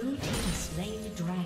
Blue team has slain the dragon.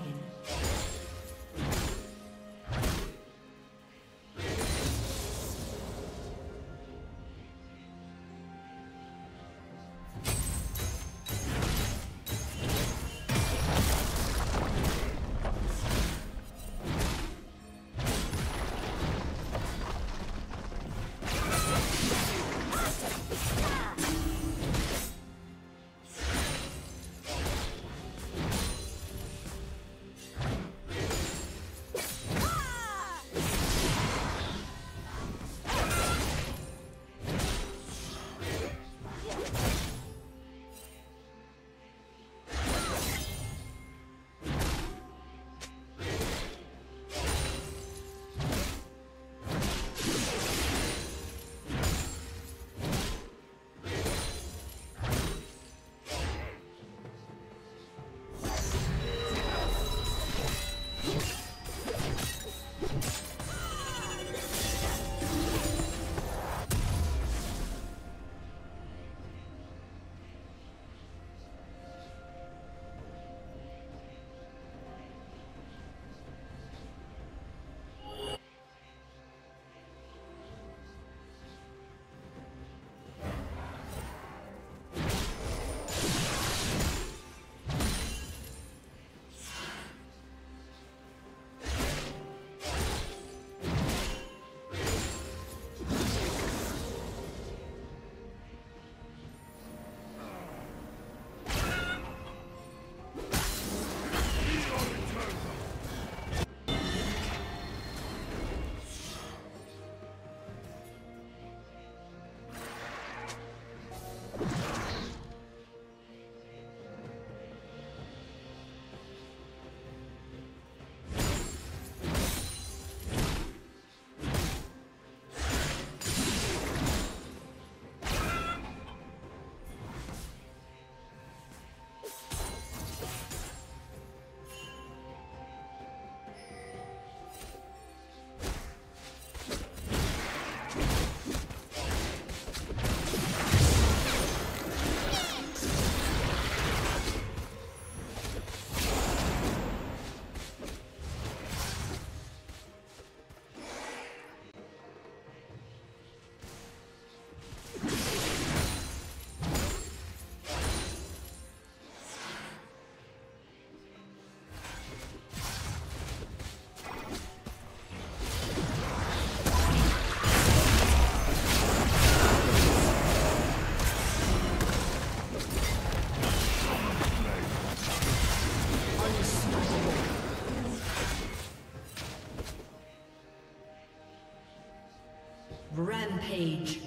Page.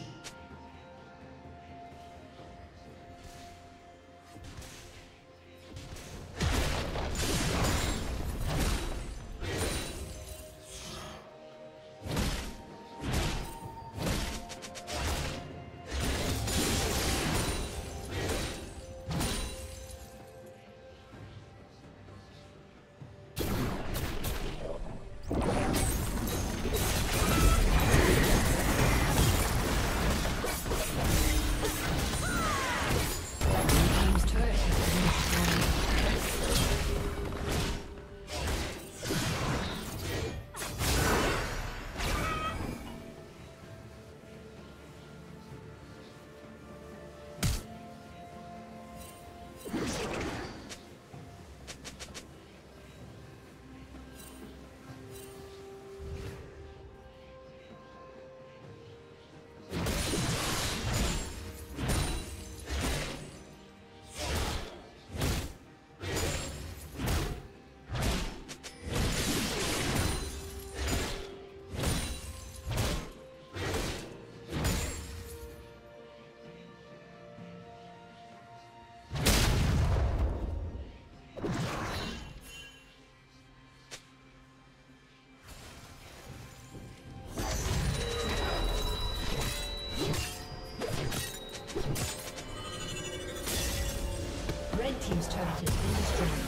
Team's turret has been destroyed.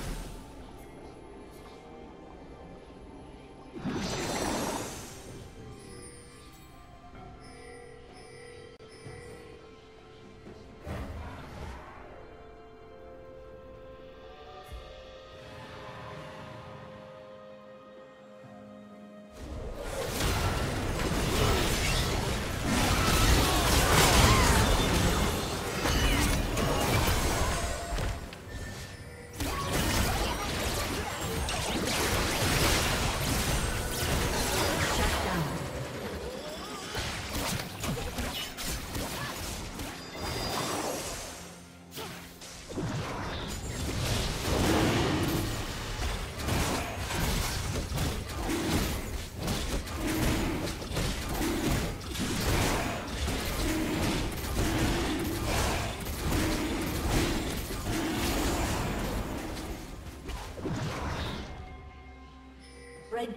Red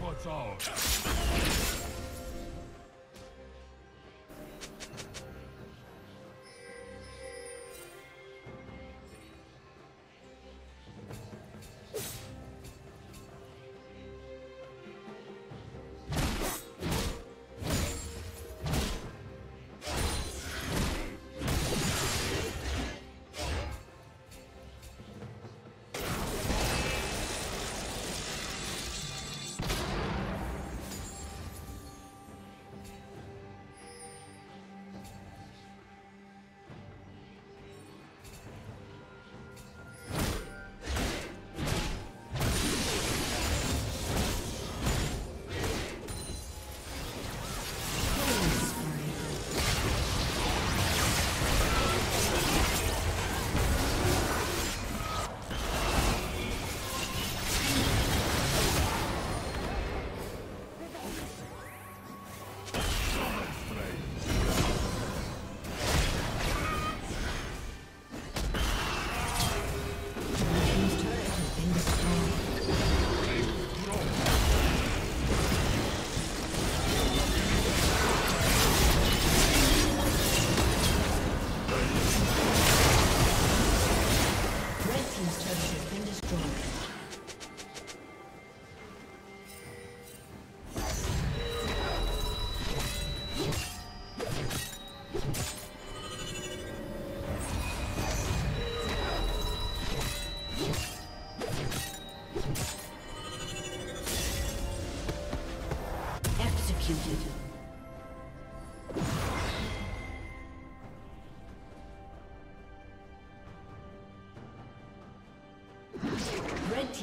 What's all? Red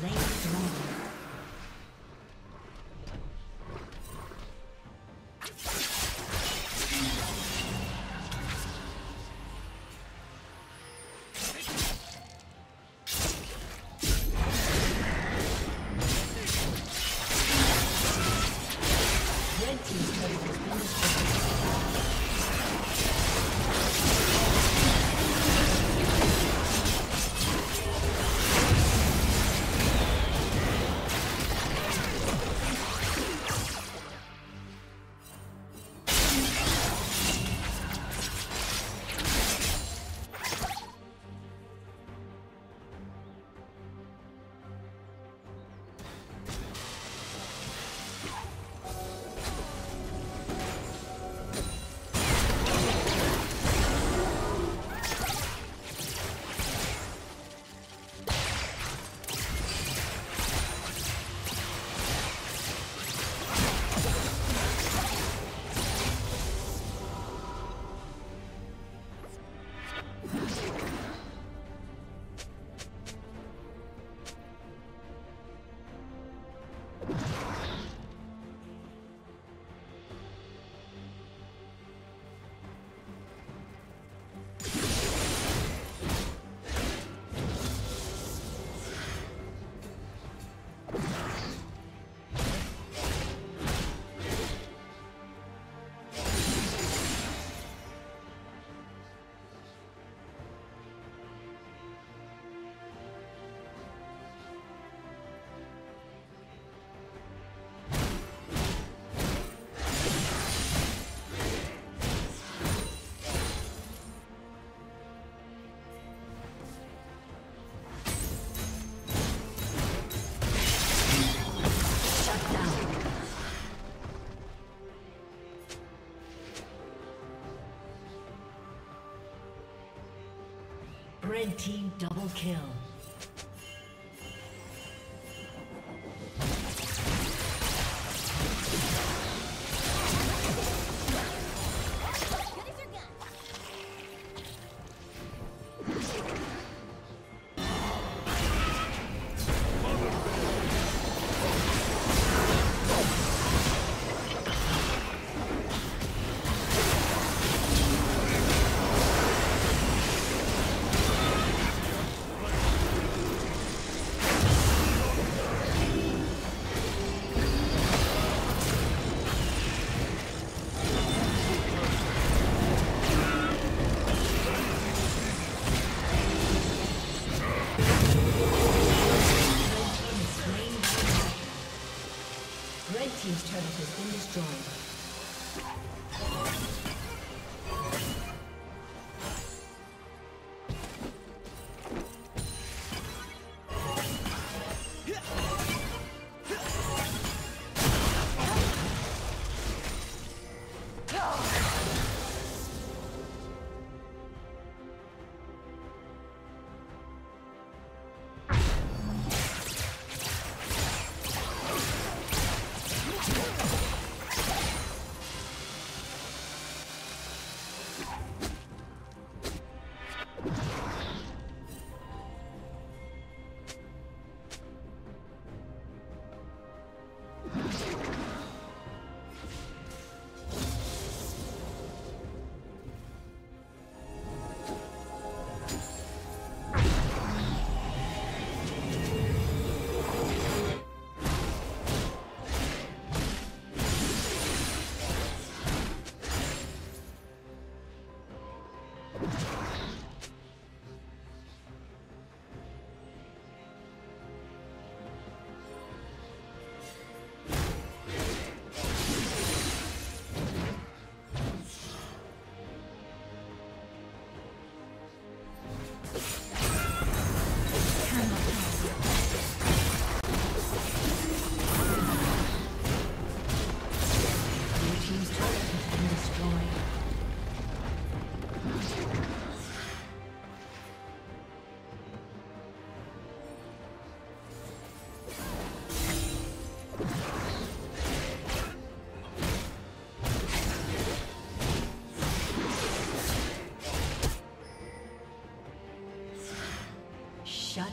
slain the dragon. Red team double kill. Shut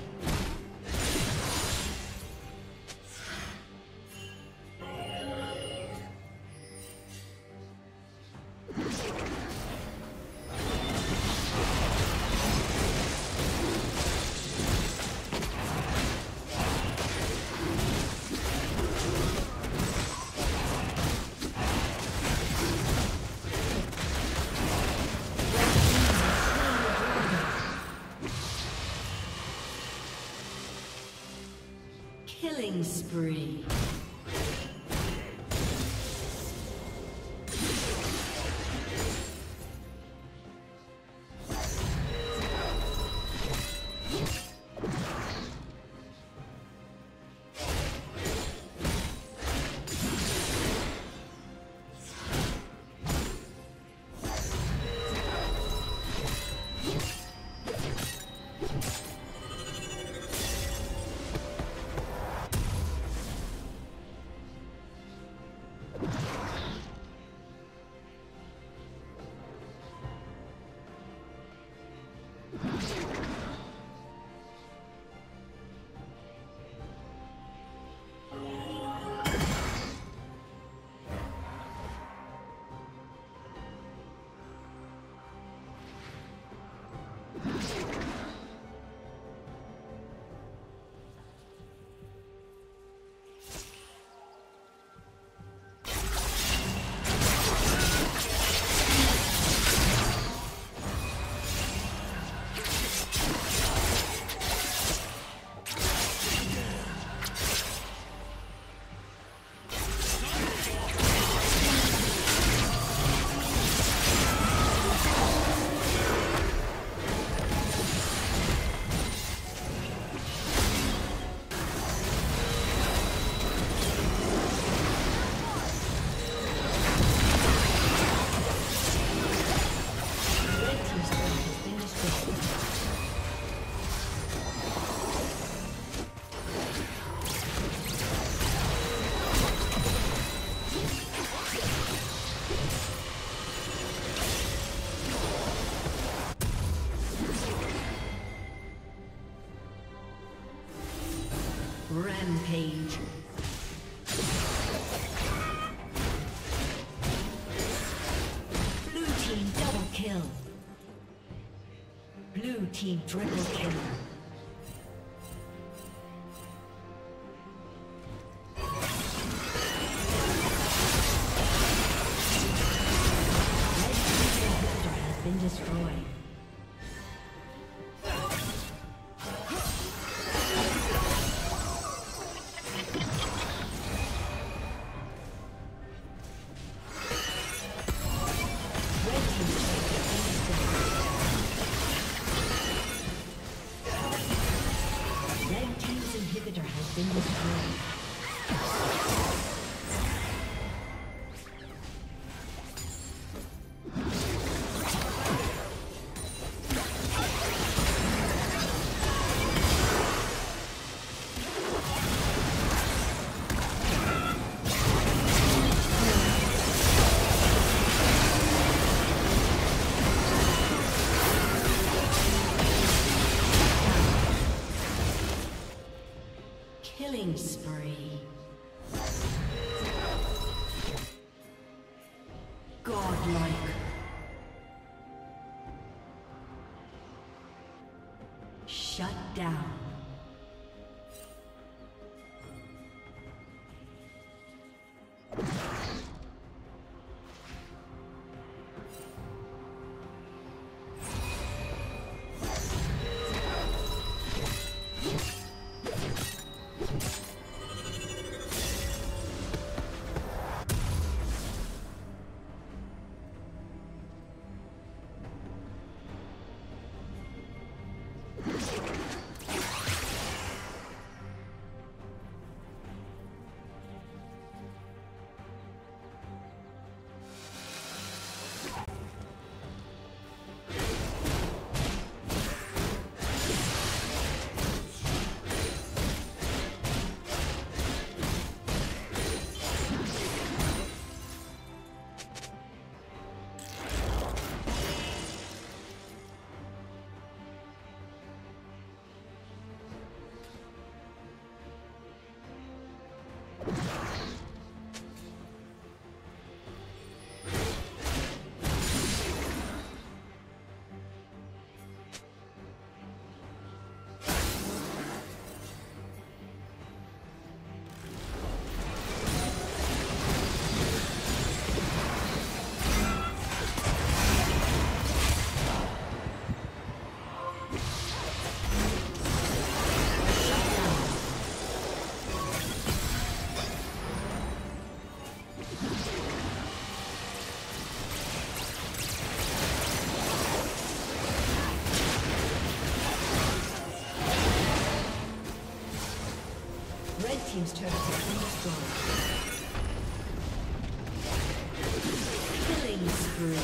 Killing spree. Rampage. Blue team double kill. Blue team triple kill. Killing spree. Godlike. Shut down. Team's turret has been destroyed. Killing spree.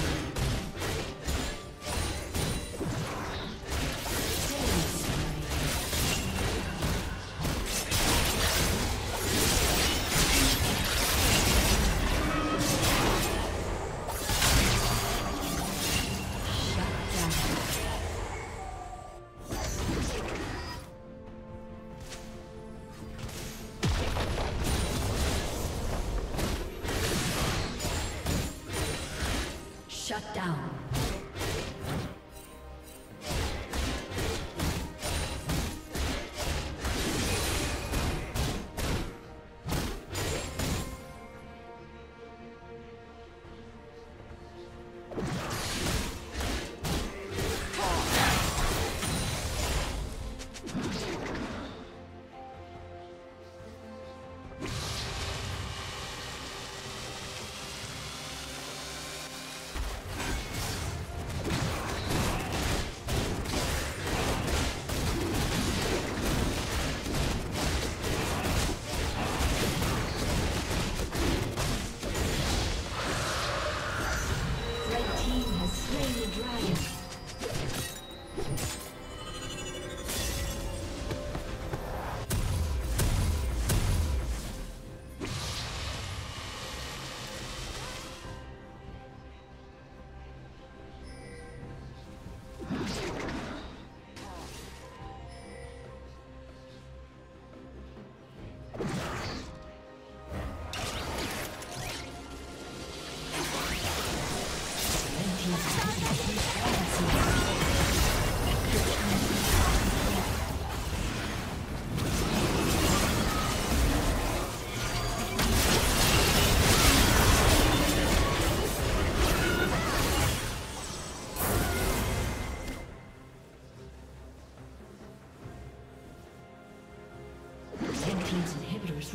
Shut down.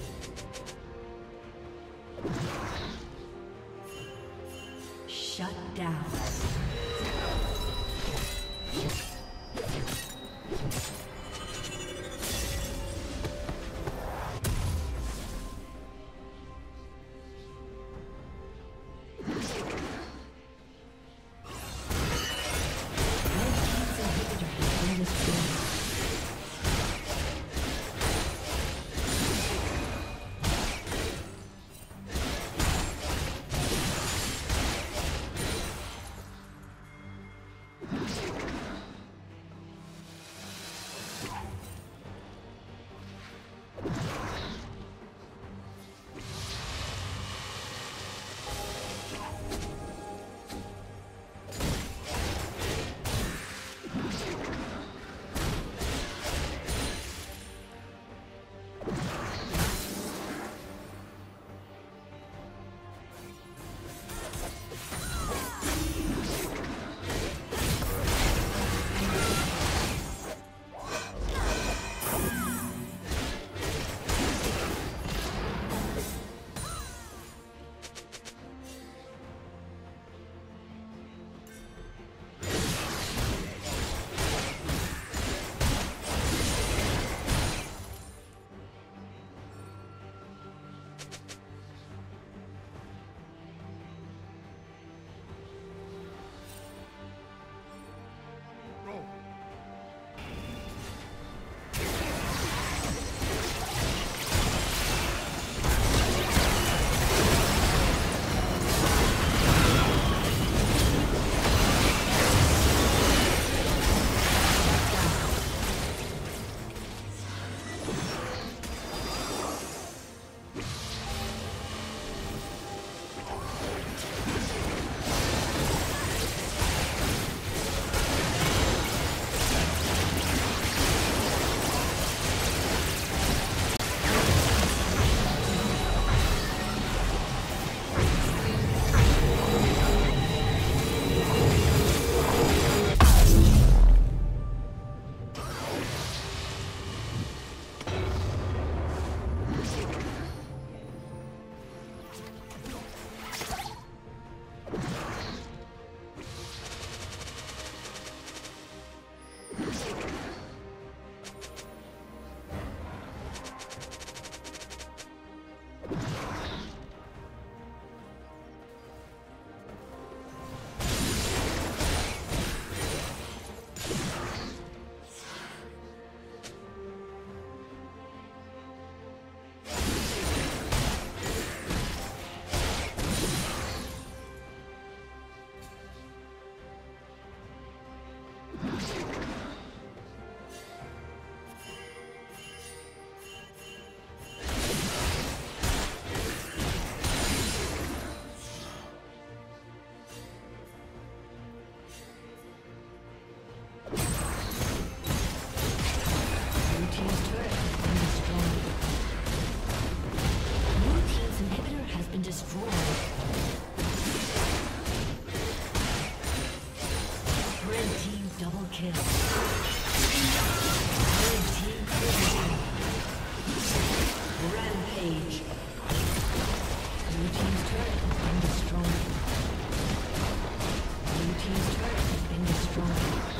Team's turret has been destroyed.